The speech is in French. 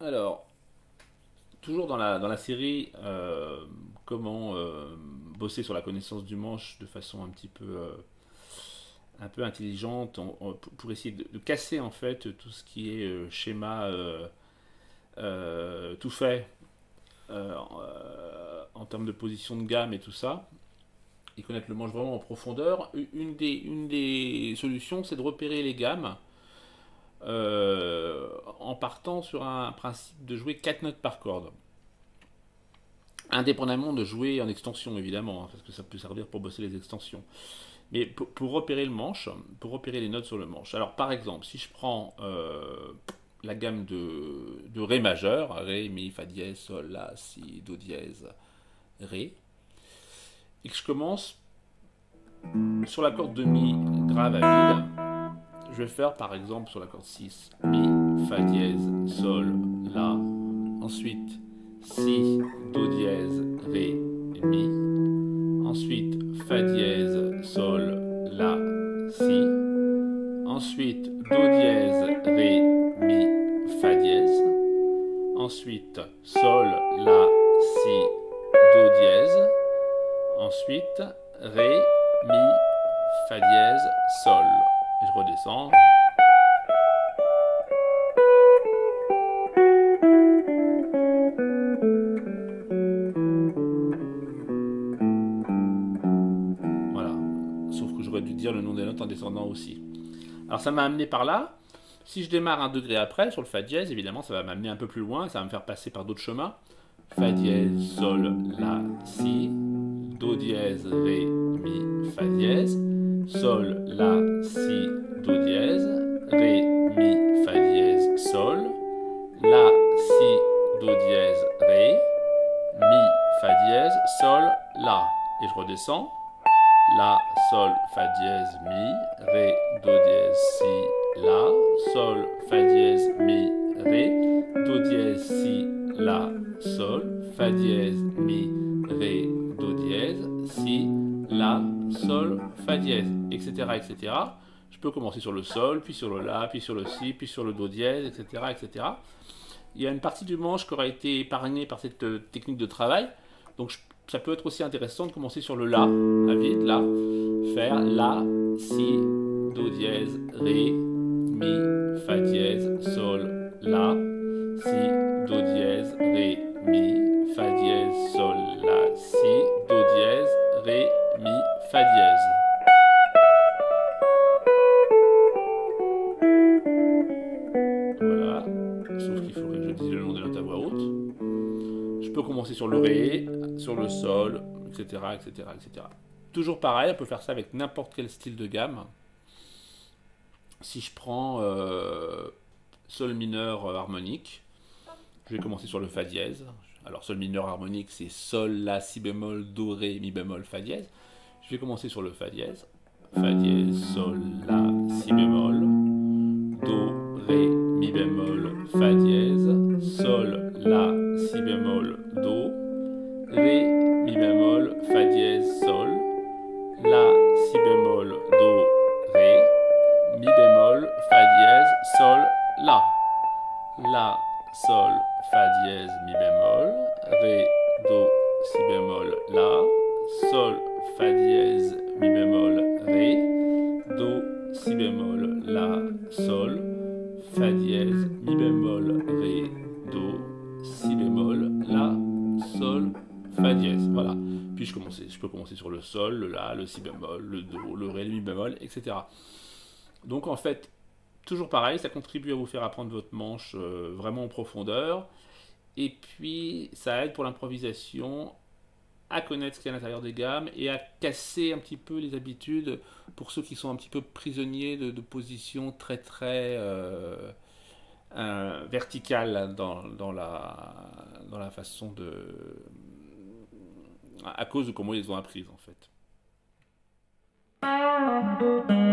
Alors, toujours dans la série comment bosser sur la connaissance du manche de façon un peu intelligente pour essayer de casser en fait tout ce qui est schéma tout fait en termes de position de gamme et tout ça, et connaître le manche vraiment en profondeur. Une des solutions, c'est de repérer les gammes en partant sur un principe de jouer 4 notes par corde, indépendamment de jouer en extension évidemment, hein, parce que ça peut servir pour bosser les extensions, mais pour repérer le manche, pour repérer les notes sur le manche. Alors par exemple, si je prends la gamme de Ré majeur, Ré, Mi, Fa dièse, Sol, La, Si, Do dièse, Ré, et que je commence sur la corde de Mi grave à vide, je vais faire par exemple sur la corde 6, Mi, Fa dièse, Sol, La, ensuite Si, Do dièse, Ré, Mi, ensuite Fa dièse, Sol, La, Si, ensuite Do dièse, Ré, Mi, Fa dièse, ensuite Sol, La, Si, Do dièse, ensuite Ré, Mi, Fa dièse, Sol. Et je redescends. Voilà. Sauf que j'aurais dû dire le nom des notes en descendant aussi. Alors ça m'a amené par là. Si je démarre un degré après sur le Fa dièse, évidemment ça va m'amener un peu plus loin. Ça va me faire passer par d'autres chemins. Fa dièse, Sol, La, Si, Do dièse, Ré, Mi, Fa dièse, Sol, La, Si, Do dièse, Ré, Mi, Fa dièse, Sol, La, Si, Do dièse, Ré, Mi, Fa dièse, Sol, La. Et je redescends. La, Sol, Fa dièse, Mi, Ré, Do dièse, Si, La, Sol, Fa dièse, Mi, Ré, Do dièse, Si, La, Sol, Fa dièse, Mi, Ré, Do dièse, Si, La, Sol, Fa dièse, etc., etc. Je peux commencer sur le Sol, puis sur le La, puis sur le Si, puis sur le Do dièse, etc., etc. Il y a une partie du manche qui aura été épargnée par cette technique de travail, donc ça peut être aussi intéressant de commencer sur le La, à vide, La, faire La, Si, Do dièse, Ré, Mi, Fa dièse, Sol, La, Si, Do dièse, Ré, Mi, Fa dièse, Sol, La, Si, Do dièse, Ré, Mi, Fa dièse. Voilà, sauf qu'il faudrait que je dise le nom des notes à voix haute. Je peux commencer sur le Ré, sur le Sol, etc., etc., etc. Toujours pareil, on peut faire ça avec n'importe quel style de gamme. Si je prends Sol mineur harmonique, je vais commencer sur le Fa dièse. Alors Sol mineur harmonique, c'est Sol, La, Si bémol, Do, Ré, Mi bémol, Fa dièse. Je vais commencer sur le Fa dièse. Fa dièse, Sol, La, Si bémol, Do, Ré, Mi bémol, Fa dièse, Sol, La, Si bémol, Do, Ré, Mi bémol, Fa dièse, Sol, La, Si bémol, Do, Ré, Mi bémol, Fa dièse, Sol, La. La, Sol, Fa dièse, Mi bémol, Ré, Do, Si bémol, La, Sol, Fa dièse, Mi bémol, Ré, Do, Si bémol, La, Sol, Fa dièse, Mi bémol, Ré, Do, Si bémol, La, Sol, Fa dièse. Voilà. Puis je peux commencer sur le Sol, le La, le Si bémol, le Do, le Ré, le Mi bémol, etc. Donc en fait, toujours pareil, ça contribue à vous faire apprendre votre manche vraiment en profondeur. Et puis, ça aide pour l'improvisation à connaître ce qu'il y a à l'intérieur des gammes et à casser un petit peu les habitudes pour ceux qui sont un petit peu prisonniers de positions très très verticales dans la façon de... à cause de comment ils les ont apprises en fait.